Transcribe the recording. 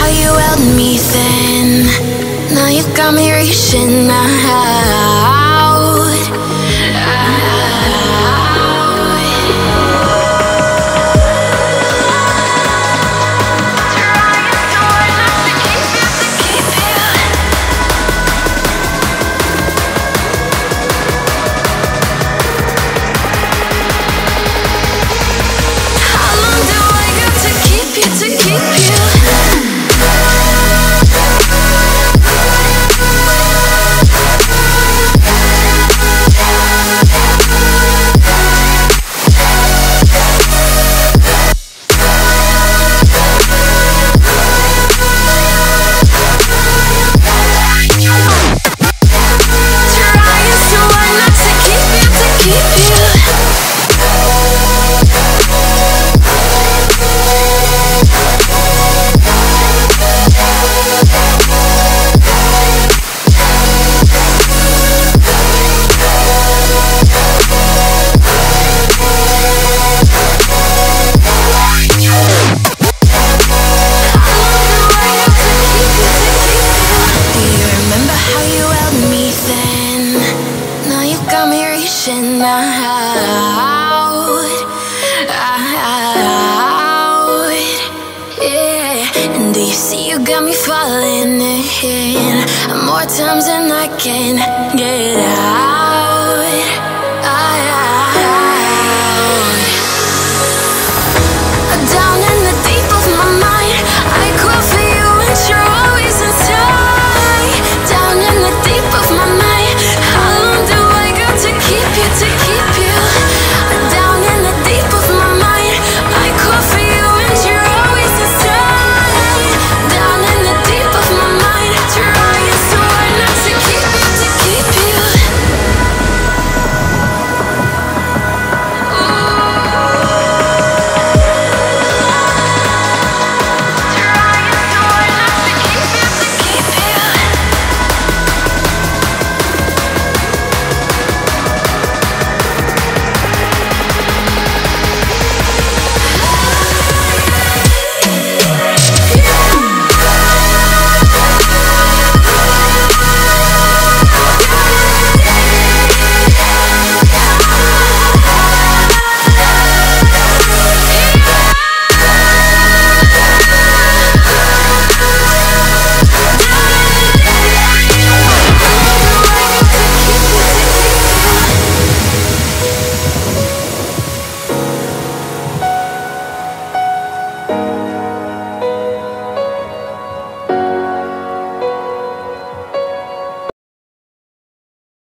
how you held me then. Now you got me reaching out, trying so hard not to keep you. How long do I got to keep you, And do you see you got me falling in? More times than I can get out.